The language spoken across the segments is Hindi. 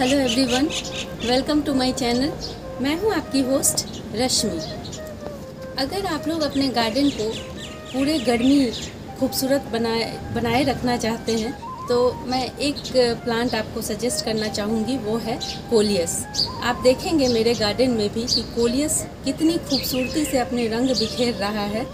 Hello everyone, welcome to my channel. मैं हूं आपकी होस्ट रश्मि। अगर आप लोग अपने गार्डन को पूरे गर्मी खूबसूरत बनाए रखना चाहते हैं तो मैं एक प्लांट आपको सजेस्ट करना चाहूँगी, वो है कोलियस। आप देखेंगे मेरे गार्डन में भी कि कोलियस कितनी खूबसूरती से अपने रंग बिखेर रहा है।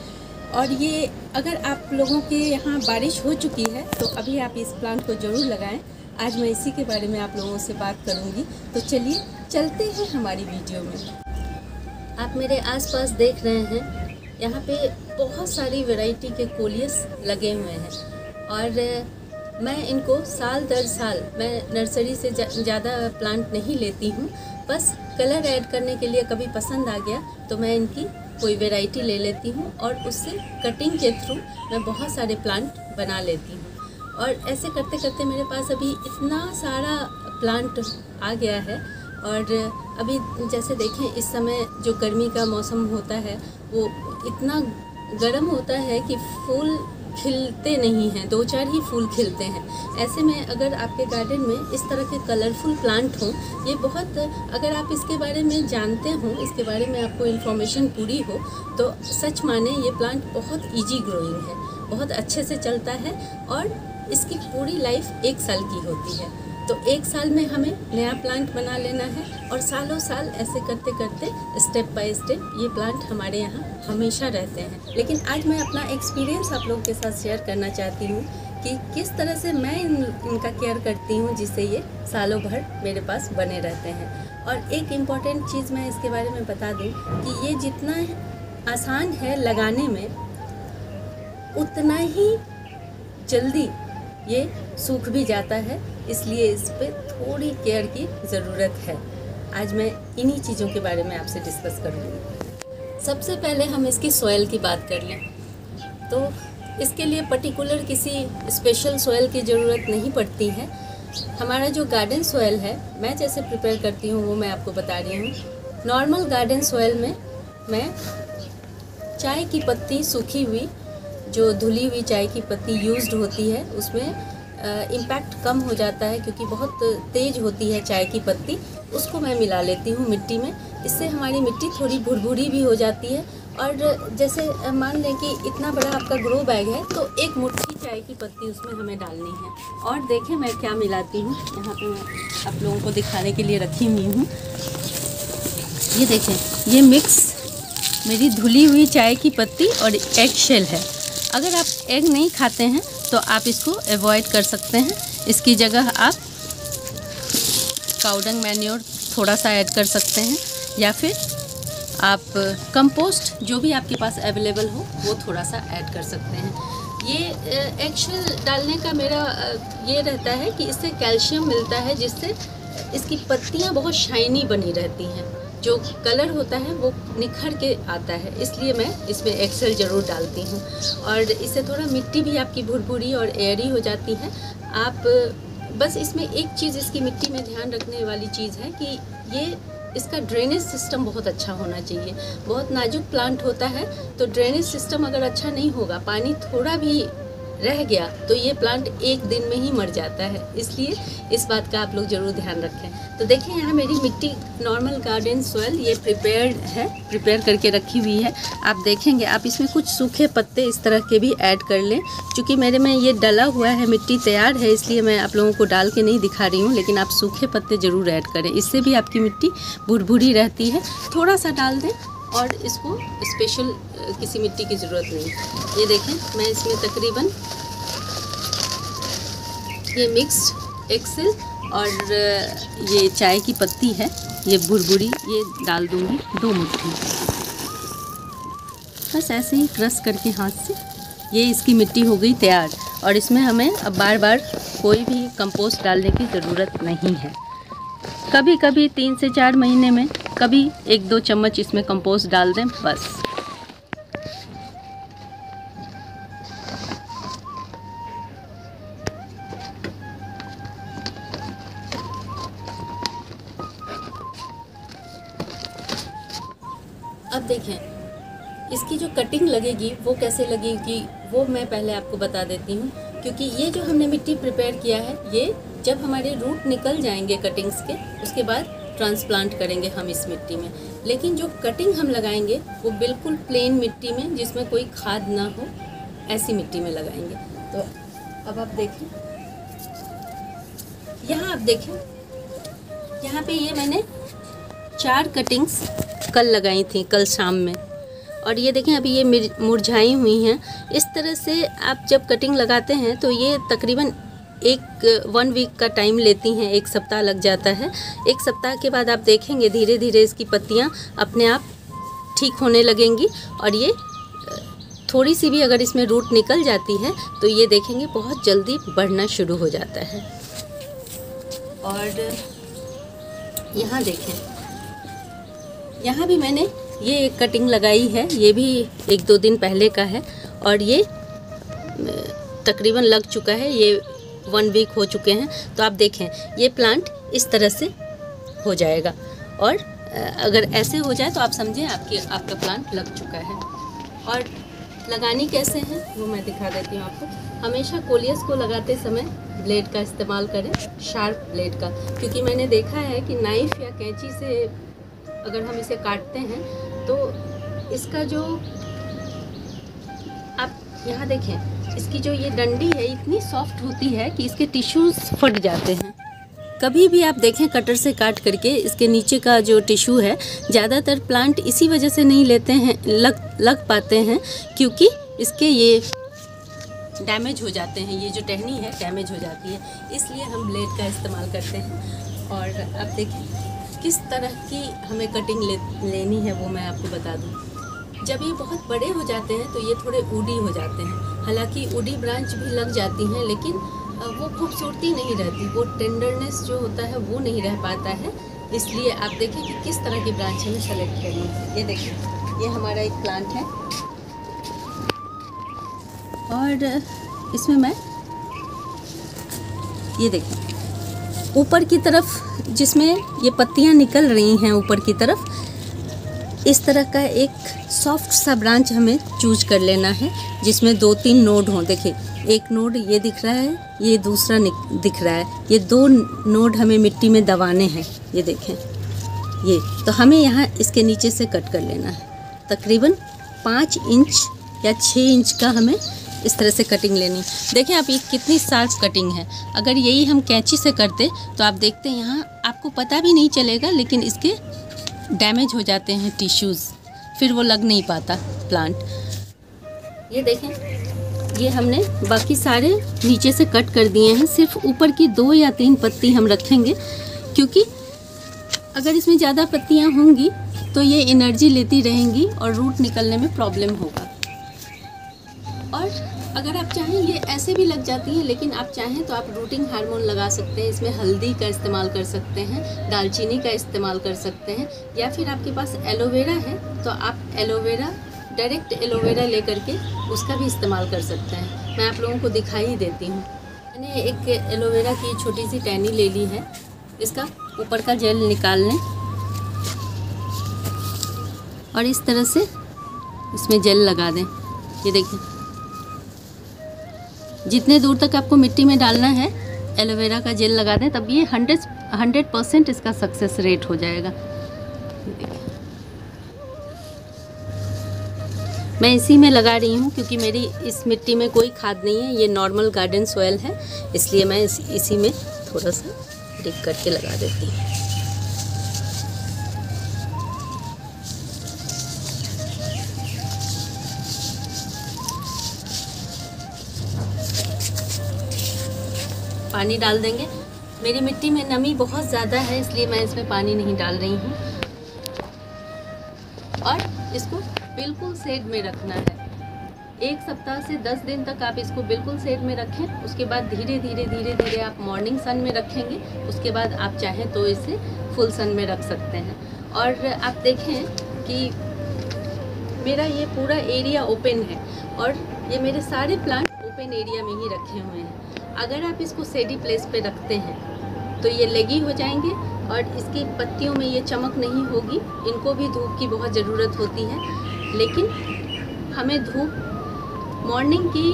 और ये अगर आप लोगों के यहाँ बारिश हो चुकी है तो अभी आप इस प्लांट को ज़रूर लगाएँ। आज मैं इसी के बारे में आप लोगों से बात करूंगी, तो चलिए चलते हैं हमारी वीडियो में। आप मेरे आसपास देख रहे हैं, यहाँ पे बहुत सारी वैरायटी के कोलियस लगे हुए हैं और मैं इनको साल दर साल, मैं नर्सरी से ज़्यादा प्लांट नहीं लेती हूँ, बस कलर ऐड करने के लिए कभी पसंद आ गया तो मैं इनकी कोई वैरायटी ले लेती हूँ और उससे कटिंग के थ्रू मैं बहुत सारे प्लांट बना लेती हूँ। और ऐसे करते करते मेरे पास अभी इतना सारा प्लांट आ गया है। और अभी जैसे देखें, इस समय जो गर्मी का मौसम होता है वो इतना गर्म होता है कि फूल खिलते नहीं हैं, दो चार ही फूल खिलते हैं। ऐसे में अगर आपके गार्डन में इस तरह के कलरफुल प्लांट हों, ये बहुत, अगर आप इसके बारे में जानते हों, इसके बारे में आपको इन्फॉर्मेशन पूरी हो, तो सच माने ये प्लांट बहुत ईजी ग्रोइंग है, बहुत अच्छे से चलता है और इसकी पूरी लाइफ एक साल की होती है। तो एक साल में हमें नया प्लांट बना लेना है और सालों साल ऐसे करते करते स्टेप बाय स्टेप ये प्लांट हमारे यहाँ हमेशा रहते हैं। लेकिन आज मैं अपना एक्सपीरियंस आप लोगों के साथ शेयर करना चाहती हूँ कि किस तरह से मैं इनका केयर करती हूँ जिससे ये सालों भर मेरे पास बने रहते हैं। और एक इम्पॉर्टेंट चीज़ मैं इसके बारे में बता दूँ कि ये जितना आसान है लगाने में, उतना ही जल्दी ये सूख भी जाता है, इसलिए इस पे थोड़ी केयर की ज़रूरत है। आज मैं इन्हीं चीज़ों के बारे में आपसे डिस्कस करूँगी। सबसे पहले हम इसकी सॉइल की बात कर लें तो इसके लिए पर्टिकुलर किसी स्पेशल सॉइल की ज़रूरत नहीं पड़ती है। हमारा जो गार्डन सॉइल है, मैं जैसे प्रिपेयर करती हूँ वो मैं आपको बता रही हूँ। नॉर्मल गार्डन सॉइल में मैं चाय की पत्ती, सूखी हुई जो धुली हुई चाय की पत्ती यूज्ड होती है, उसमें इम्पैक्ट कम हो जाता है क्योंकि बहुत तेज़ होती है चाय की पत्ती। उसको मैं मिला लेती हूँ मिट्टी में, इससे हमारी मिट्टी थोड़ी भुरभुरी भी हो जाती है। और जैसे मान लें कि इतना बड़ा आपका ग्रो बैग है तो एक मुट्ठी चाय की पत्ती उसमें हमें डालनी है। और देखें मैं क्या मिलाती हूँ, यहाँ पे मैं आप लोगों को दिखाने के लिए रखी हुई हूँ। ये देखें, ये मिक्स मेरी धुली हुई चाय की पत्ती और एग शेल है। अगर आप एग नहीं खाते हैं तो आप इसको अवॉइड कर सकते हैं। इसकी जगह आप काउडंग मैन्योर थोड़ा सा ऐड कर सकते हैं या फिर आप कंपोस्ट, जो भी आपके पास अवेलेबल हो, वो थोड़ा सा ऐड कर सकते हैं। ये एगशेल डालने का मेरा ये रहता है कि इससे कैल्शियम मिलता है, जिससे इसकी पत्तियाँ बहुत शाइनी बनी रहती हैं, जो कलर होता है वो निखर के आता है, इसलिए मैं इसमें एक्सेल ज़रूर डालती हूँ। और इससे थोड़ा मिट्टी भी आपकी भुरभुरी और एयरी हो जाती है। आप बस इसमें एक चीज़, इसकी मिट्टी में ध्यान रखने वाली चीज़ है कि ये इसका ड्रेनेज सिस्टम बहुत अच्छा होना चाहिए। बहुत नाजुक प्लांट होता है तो ड्रेनेज सिस्टम अगर अच्छा नहीं होगा, पानी थोड़ा भी रह गया तो ये प्लांट एक दिन में ही मर जाता है, इसलिए इस बात का आप लोग ज़रूर ध्यान रखें। तो देखिए यहाँ मेरी मिट्टी, नॉर्मल गार्डन सॉइल, ये प्रिपेयर्ड है, प्रिपेयर करके रखी हुई है। आप देखेंगे, आप इसमें कुछ सूखे पत्ते इस तरह के भी ऐड कर लें। चूँकि मेरे में ये डला हुआ है, मिट्टी तैयार है, इसलिए मैं आप लोगों को डाल के नहीं दिखा रही हूँ, लेकिन आप सूखे पत्ते ज़रूर ऐड करें, इससे भी आपकी मिट्टी भुरभुरी रहती है। थोड़ा सा डाल दें और इसको स्पेशल किसी मिट्टी की ज़रूरत नहीं। ये देखें, मैं इसमें तकरीबन ये मिक्स्ड एक्सेल और ये चाय की पत्ती है, ये भुरभुरी, ये डाल दूंगी 2 मुट्ठी। बस ऐसे ही क्रश करके हाथ से। ये इसकी मिट्टी हो गई तैयार और इसमें हमें अब बार बार कोई भी कंपोस्ट डालने की ज़रूरत नहीं है। कभी कभी 3 से 4 महीने में कभी 1-2 चम्मच इसमें कंपोस्ट डाल दें, बस। अब देखें इसकी जो कटिंग लगेगी वो कैसे लगेगी, वो मैं पहले आपको बता देती हूँ। क्योंकि ये जो हमने मिट्टी प्रिपेयर किया है, ये जब हमारे रूट निकल जाएंगे कटिंग्स के, उसके बाद ट्रांसप्लांट करेंगे हम इस मिट्टी में। लेकिन जो कटिंग हम लगाएंगे वो बिल्कुल प्लेन मिट्टी में, जिसमें कोई खाद ना हो, ऐसी मिट्टी में लगाएंगे। तो अब आप देखें, यहाँ आप देखें, यहाँ पे ये मैंने 4 कटिंग्स कल लगाई थी, कल शाम में, और ये देखें अभी ये मुरझाई हुई हैं। इस तरह से आप जब कटिंग लगाते हैं तो ये तकरीबन 1 वीक का टाइम लेती हैं, 1 सप्ताह लग जाता है। 1 सप्ताह के बाद आप देखेंगे धीरे धीरे इसकी पत्तियां अपने आप ठीक होने लगेंगी, और ये थोड़ी सी भी अगर इसमें रूट निकल जाती है तो ये देखेंगे बहुत जल्दी बढ़ना शुरू हो जाता है। और यहाँ देखें, यहाँ भी मैंने ये एक कटिंग लगाई है, ये भी 1-2 दिन पहले का है, और ये तकरीबन लग चुका है, ये 1 वीक हो चुके हैं। तो आप देखें ये प्लांट इस तरह से हो जाएगा, और अगर ऐसे हो जाए तो आप समझें आपका प्लांट लग चुका है। और लगानी कैसे है वो मैं दिखा देती हूँ आपको। हमेशा कोलियस को लगाते समय ब्लेड का इस्तेमाल करें, शार्प ब्लेड का, क्योंकि मैंने देखा है कि नाइफ़ या कैंची से अगर हम इसे काटते हैं तो इसका जो, आप यहाँ देखें, इसकी जो ये डंडी है इतनी सॉफ्ट होती है कि इसके टिश्यूज़ फट जाते हैं। कभी भी आप देखें कटर से काट करके इसके नीचे का जो टिश्यू है, ज़्यादातर प्लांट इसी वजह से नहीं लेते हैं, लग पाते हैं, क्योंकि इसके ये डैमेज हो जाते हैं, ये जो टहनी है डैमेज हो जाती है, इसलिए हम ब्लेड का इस्तेमाल करते हैं। और आप देखें किस तरह की हमें कटिंग लेनी है वो मैं आपको बता दूँ। जब ये बहुत बड़े हो जाते हैं तो ये थोड़े उडी हो जाते हैं, हालाँकि उडी ब्रांच भी लग जाती हैं, लेकिन वो खूबसूरती नहीं रहती, वो टेंडरनेस जो होता है वो नहीं रह पाता है। इसलिए आप देखें कि किस तरह की ब्रांच हमें सेलेक्ट करनी है। ये देखें, ये हमारा एक प्लांट है, और इसमें मैं ये देखें ऊपर की तरफ जिसमें ये पत्तियां निकल रही हैं, ऊपर की तरफ इस तरह का एक सॉफ्ट सा ब्रांच हमें चूज कर लेना है, जिसमें 2-3 नोड हों। देखें एक नोड ये दिख रहा है, ये दूसरा दिख रहा है, ये 2 नोड हमें मिट्टी में दबाने हैं। ये देखें, ये तो हमें यहाँ इसके नीचे से कट कर लेना है। तकरीबन 5 इंच या 6 इंच का हमें इस तरह से कटिंग लेनी। देखें आप, ये कितनी शार्प कटिंग है। अगर यही हम कैंची से करते तो आप देखते यहाँ आपको पता भी नहीं चलेगा, लेकिन इसके डैमेज हो जाते हैं टिश्यूज़, फिर वो लग नहीं पाता प्लांट। ये देखें, ये हमने बाकी सारे नीचे से कट कर दिए हैं, सिर्फ ऊपर की 2 या 3 पत्ती हम रखेंगे, क्योंकि अगर इसमें ज़्यादा पत्तियां होंगी तो ये एनर्जी लेती रहेंगी और रूट निकलने में प्रॉब्लम होगा। और अगर आप चाहें, ये ऐसे भी लग जाती हैं, लेकिन आप चाहें तो आप रूटिंग हार्मोन लगा सकते हैं, इसमें हल्दी का इस्तेमाल कर सकते हैं, दालचीनी का इस्तेमाल कर सकते हैं, या फिर आपके पास एलोवेरा है तो आप एलोवेरा, डायरेक्ट एलोवेरा ले करके उसका भी इस्तेमाल कर सकते हैं। मैं आप लोगों को दिखा ही देती हूँ। मैंने एक एलोवेरा की छोटी सी टहनी ले ली है, इसका ऊपर का जेल निकाल लें, और इस तरह से इसमें जेल लगा दें। ये देखिए, जितने दूर तक आपको मिट्टी में डालना है एलोवेरा का जेल लगा दें, तब ये 100% इसका सक्सेस रेट हो जाएगा। मैं इसी में लगा रही हूँ, क्योंकि मेरी इस मिट्टी में कोई खाद नहीं है, ये नॉर्मल गार्डन सोयल है, इसलिए मैं इसी में थोड़ा सा डिग करके लगा देती हूँ। पानी डाल देंगे, मेरी मिट्टी में नमी बहुत ज़्यादा है, इसलिए मैं इसमें पानी नहीं डाल रही हूँ। और इसको बिल्कुल शेड में रखना है, 1 सप्ताह से 10 दिन तक आप इसको बिल्कुल शेड में रखें। उसके बाद धीरे धीरे आप मॉर्निंग सन में रखेंगे, उसके बाद आप चाहें तो इसे फुल सन में रख सकते हैं। और आप देखें कि मेरा ये पूरा एरिया ओपन है, और ये मेरे सारे प्लांट ओपन एरिया में ही रखे हुए हैं। अगर आप इसको शेडी प्लेस पे रखते हैं तो ये लेगी हो जाएंगे, और इसकी पत्तियों में ये चमक नहीं होगी, इनको भी धूप की बहुत ज़रूरत होती है। लेकिन हमें धूप मॉर्निंग की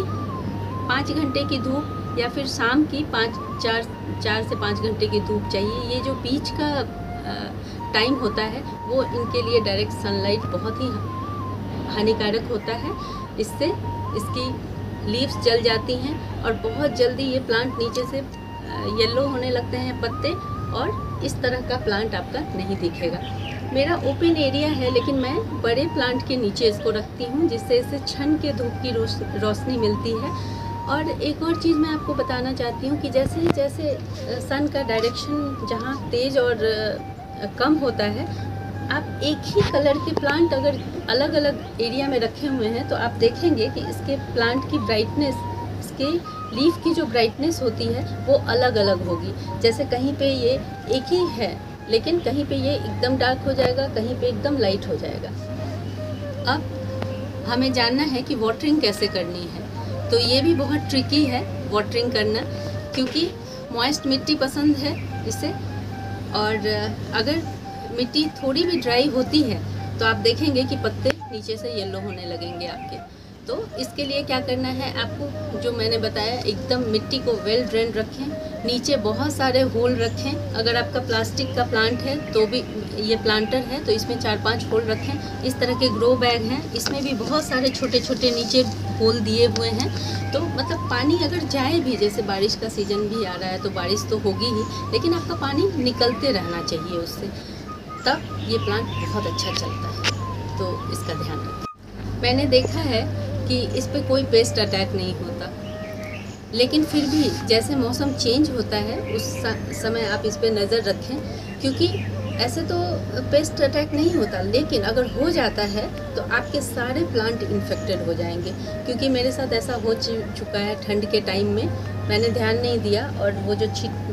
5 घंटे की धूप या फिर शाम की चार से पाँच घंटे की धूप चाहिए। ये जो बीच का टाइम होता है वो इनके लिए डायरेक्ट सनलाइट बहुत ही हानिकारक होता है। इससे इसकी लीव्स जल जाती हैं और बहुत जल्दी ये प्लांट नीचे से येलो होने लगते हैं पत्ते, और इस तरह का प्लांट आपका नहीं दिखेगा। मेरा ओपन एरिया है लेकिन मैं बड़े प्लांट के नीचे इसको रखती हूँ जिससे इसे छन के धूप की रोशनी मिलती है। और एक और चीज़ मैं आपको बताना चाहती हूँ कि जैसे जैसे सन का डायरेक्शन जहाँ तेज़ और कम होता है, आप एक ही कलर के प्लांट अगर अलग अलग एरिया में रखे हुए हैं तो आप देखेंगे कि इसके प्लांट की ब्राइटनेस, इसके लीफ की जो ब्राइटनेस होती है वो अलग अलग होगी। जैसे कहीं पे ये एक ही है लेकिन कहीं पे ये एकदम डार्क हो जाएगा, कहीं पे एकदम लाइट हो जाएगा। अब हमें जानना है कि वाटरिंग कैसे करनी है, तो ये भी बहुत ट्रिकी है वाटरिंग करना, क्योंकि मॉइस्ट मिट्टी पसंद है इसे। और अगर मिट्टी थोड़ी भी ड्राई होती है तो आप देखेंगे कि पत्ते नीचे से येलो होने लगेंगे आपके। तो इसके लिए क्या करना है, आपको जो मैंने बताया एकदम मिट्टी को वेल ड्रेन रखें, नीचे बहुत सारे होल रखें। अगर आपका प्लास्टिक का प्लांट है तो भी, ये प्लांटर है तो इसमें 4-5 होल रखें। इस तरह के ग्रो बैग हैं, इसमें भी बहुत सारे छोटे छोटे नीचे होल दिए हुए हैं। तो मतलब पानी अगर जाए भी, जैसे बारिश का सीज़न भी आ रहा है तो बारिश तो होगी ही, लेकिन आपका पानी निकलते रहना चाहिए उससे, तब ये प्लांट बहुत अच्छा चलता है। तो इसका ध्यान रखें। मैंने देखा है कि इस पे कोई पेस्ट अटैक नहीं होता, लेकिन फिर भी जैसे मौसम चेंज होता है उस समय आप इस पे नज़र रखें, क्योंकि ऐसे तो पेस्ट अटैक नहीं होता लेकिन अगर हो जाता है तो आपके सारे प्लांट इन्फेक्टेड हो जाएंगे। क्योंकि मेरे साथ ऐसा हो चुका है, ठंड के टाइम में मैंने ध्यान नहीं दिया और वो जो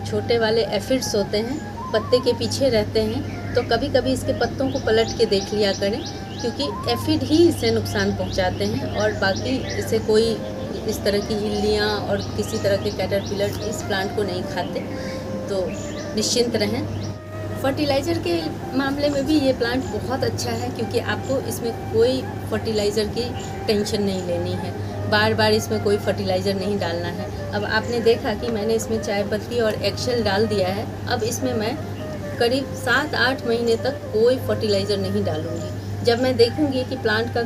छोटे वाले एफिड्स होते हैं पत्ते के पीछे रहते हैं, तो कभी कभी इसके पत्तों को पलट के देख लिया करें, क्योंकि एफिड ही इसे नुकसान पहुंचाते हैं और बाकी इसे कोई इस तरह की इल्लियाँ और किसी तरह के कैटरपिलर इस प्लांट को नहीं खाते। तो निश्चिंत रहें। फर्टिलाइज़र के मामले में भी ये प्लांट बहुत अच्छा है, क्योंकि आपको इसमें कोई फर्टिलाइज़र की टेंशन नहीं लेनी है, बार बार इसमें कोई फर्टिलाइज़र नहीं डालना है। अब आपने देखा कि मैंने इसमें चाय पत्ती और एक्सेल डाल दिया है। अब इसमें मैं करीब 7-8 महीने तक कोई फर्टिलाइज़र नहीं डालूंगी। जब मैं देखूंगी कि प्लांट का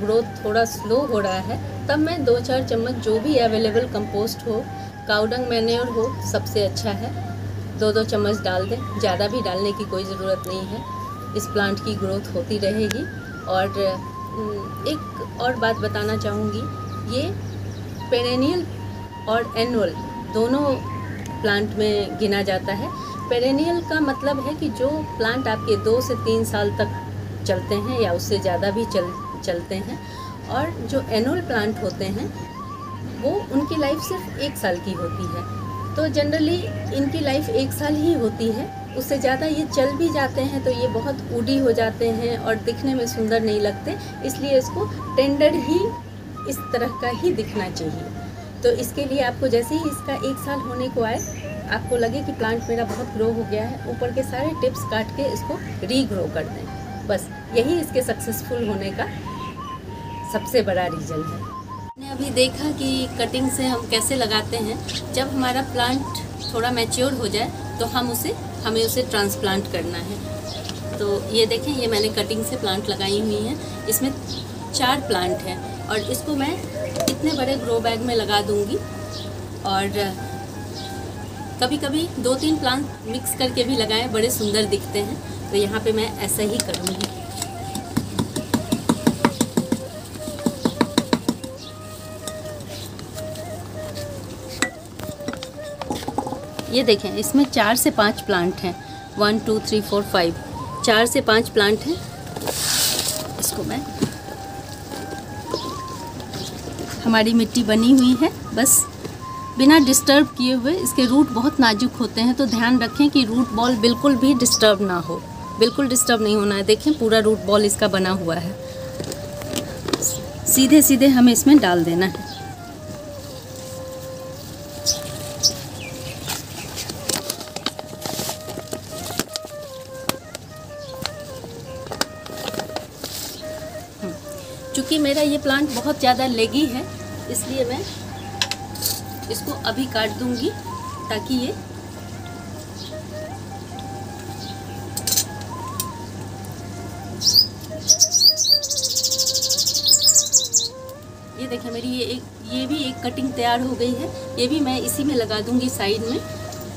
ग्रोथ थोड़ा स्लो हो रहा है तब मैं 2-4 चम्मच जो भी अवेलेबल कंपोस्ट हो, काउडंग मैन्योर हो, सबसे अच्छा है 2-2 चम्मच डाल दें। ज़्यादा भी डालने की कोई ज़रूरत नहीं है, इस प्लांट की ग्रोथ होती रहेगी। और एक और बात बताना चाहूँगी, ये पेरेनियल और एनुअल दोनों प्लांट में गिना जाता है। पेरेनियल का मतलब है कि जो प्लांट आपके 2 से 3 साल तक चलते हैं या उससे ज़्यादा भी चलते हैं, और जो एनुअल प्लांट होते हैं वो उनकी लाइफ सिर्फ 1 साल की होती है। तो जनरली इनकी लाइफ 1 साल ही होती है, उससे ज़्यादा ये चल भी जाते हैं तो ये बहुत उडी हो जाते हैं और दिखने में सुंदर नहीं लगते, इसलिए इसको टेंडर ही, इस तरह का ही दिखना चाहिए। तो इसके लिए आपको जैसे ही इसका 1 साल होने को आए, आपको लगे कि प्लांट मेरा बहुत ग्रो हो गया है, ऊपर के सारे टिप्स काट के इसको रीग्रो कर दें। बस यही इसके सक्सेसफुल होने का सबसे बड़ा रीज़न है। हमने अभी देखा कि कटिंग से हम कैसे लगाते हैं। जब हमारा प्लांट थोड़ा मैच्योर हो जाए तो हमें उसे ट्रांसप्लांट करना है। तो ये देखें, ये मैंने कटिंग से प्लांट लगाई हुई है, इसमें 4 प्लांट हैं और इसको मैं इतने बड़े ग्रो बैग में लगा दूँगी। और कभी कभी 2-3 प्लांट मिक्स करके भी लगाएं, बड़े सुंदर दिखते हैं। तो यहाँ पे मैं ऐसा ही करूँगी। ये देखें, इसमें 4 से 5 प्लांट हैं, 1 2 3 4 5, 4 से 5 प्लांट हैं। इसको मैं, हमारी मिट्टी बनी हुई है, बस बिना डिस्टर्ब किए हुए। इसके रूट बहुत नाजुक होते हैं तो ध्यान रखें कि रूट बॉल बिल्कुल भी डिस्टर्ब ना हो, बिल्कुल डिस्टर्ब नहीं होना है। देखें पूरा रूट बॉल इसका बना हुआ है, सीधे सीधे हमें इसमें डाल देना है। चूँकि मेरा ये प्लांट बहुत ज़्यादा लेगी है इसलिए मैं इसको अभी काट दूंगी ताकि ये देखिए मेरी ये भी एक कटिंग तैयार हो गई है। ये भी मैं इसी में लगा दूंगी साइड में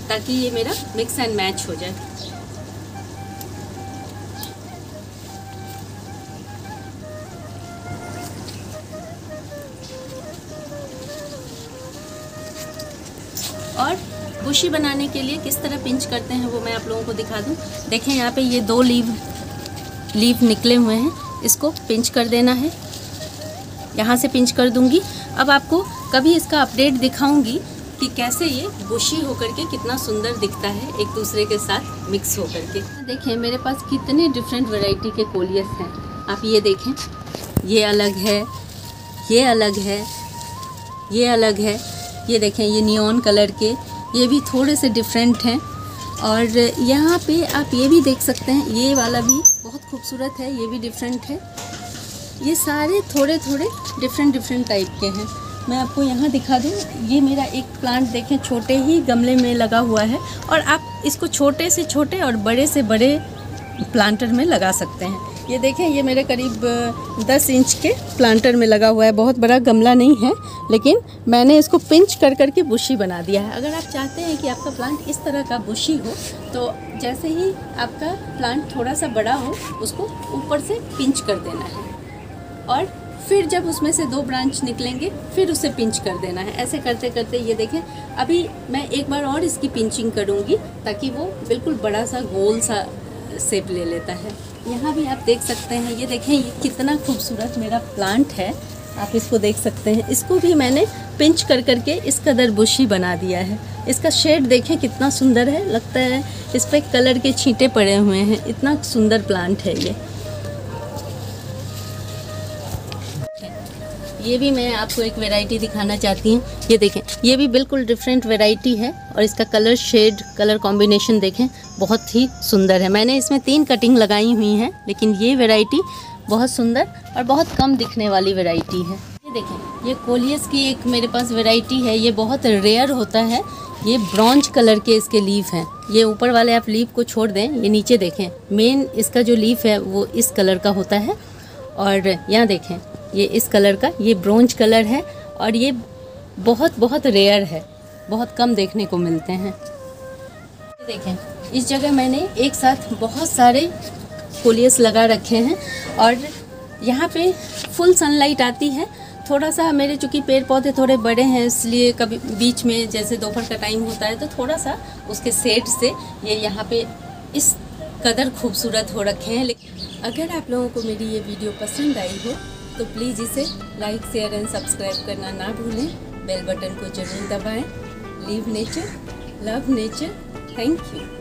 ताकि ये मेरा मिक्स एंड मैच हो जाए। और बुशी बनाने के लिए किस तरह पिंच करते हैं वो मैं आप लोगों को दिखा दूं। देखें यहाँ पे ये दो लीफ निकले हुए हैं, इसको पिंच कर देना है। यहाँ से पिंच कर दूंगी। अब आपको कभी इसका अपडेट दिखाऊंगी कि कैसे ये बुशी होकर के कितना सुंदर दिखता है एक दूसरे के साथ मिक्स होकर के। देखिए मेरे पास कितने डिफरेंट वैरायटी के कोलियस हैं। आप ये देखें, ये अलग है, ये अलग है, ये अलग है। ये देखें ये नियॉन कलर के, ये भी थोड़े से डिफरेंट हैं। और यहाँ पे आप ये भी देख सकते हैं, ये वाला भी बहुत खूबसूरत है, ये भी डिफरेंट है। ये सारे थोड़े थोड़े डिफरेंट टाइप के हैं। मैं आपको यहाँ दिखा दूँ, ये मेरा एक प्लांट देखें छोटे ही गमले में लगा हुआ है। और आप इसको छोटे से छोटे और बड़े से बड़े प्लांटर में लगा सकते हैं। ये देखें ये मेरे करीब 10 इंच के प्लांटर में लगा हुआ है। बहुत बड़ा गमला नहीं है, लेकिन मैंने इसको पिंच कर कर के बुशी बना दिया है। अगर आप चाहते हैं कि आपका प्लांट इस तरह का बुशी हो तो जैसे ही आपका प्लांट थोड़ा सा बड़ा हो उसको ऊपर से पिंच कर देना है और फिर जब उसमें से दो ब्रांच निकलेंगे फिर उसे पिंच कर देना है। ऐसे करते करते ये देखें अभी मैं एक बार और इसकी पिंचिंग करूँगी ताकि वो बिल्कुल बड़ा सा गोल सा शेप ले लेता है। यहाँ भी आप देख सकते हैं, ये देखें ये कितना खूबसूरत मेरा प्लांट है। आप इसको देख सकते हैं, इसको भी मैंने पिंच कर कर के इस कदर बुशी बना दिया है। इसका शेड देखें कितना सुंदर है, लगता है इस पर कलर के छींटे पड़े हुए हैं। इतना सुंदर प्लांट है ये। ये भी मैं आपको एक वैरायटी दिखाना चाहती हूँ। ये देखें ये भी बिल्कुल डिफरेंट वैरायटी है और इसका कलर शेड कलर कॉम्बिनेशन देखें बहुत ही सुंदर है। मैंने इसमें 3 कटिंग लगाई हुई हैं, लेकिन ये वैरायटी बहुत सुंदर और बहुत कम दिखने वाली वैरायटी है। ये देखें ये कोलियस की एक मेरे पास वैरायटी है, ये बहुत रेयर होता है। ये ब्रॉन्ज कलर के इसके लीफ हैं। ये ऊपर वाले आप लीफ को छोड़ दें, ये नीचे देखें मेन इसका जो लीफ है वो इस कलर का होता है। और यहाँ देखें ये इस कलर का, ये ब्रोंज कलर है और ये बहुत रेयर है, बहुत कम देखने को मिलते हैं। देखें इस जगह मैंने एक साथ बहुत सारे कोलियस लगा रखे हैं और यहाँ पे फुल सनलाइट आती है। थोड़ा सा मेरे चूँकि पेड़ पौधे थोड़े बड़े हैं इसलिए कभी बीच में जैसे दोपहर का टाइम होता है तो थोड़ा सा उसके शेड से ये यहाँ पे इस कदर खूबसूरत हो रखे हैं। लेकिन अगर आप लोगों को मेरी ये वीडियो पसंद आई हो तो प्लीज़ इसे लाइक शेयर एंड सब्सक्राइब करना ना भूलें। बेल बटन को जरूर दबाएं। Live nature, love nature. Thank you.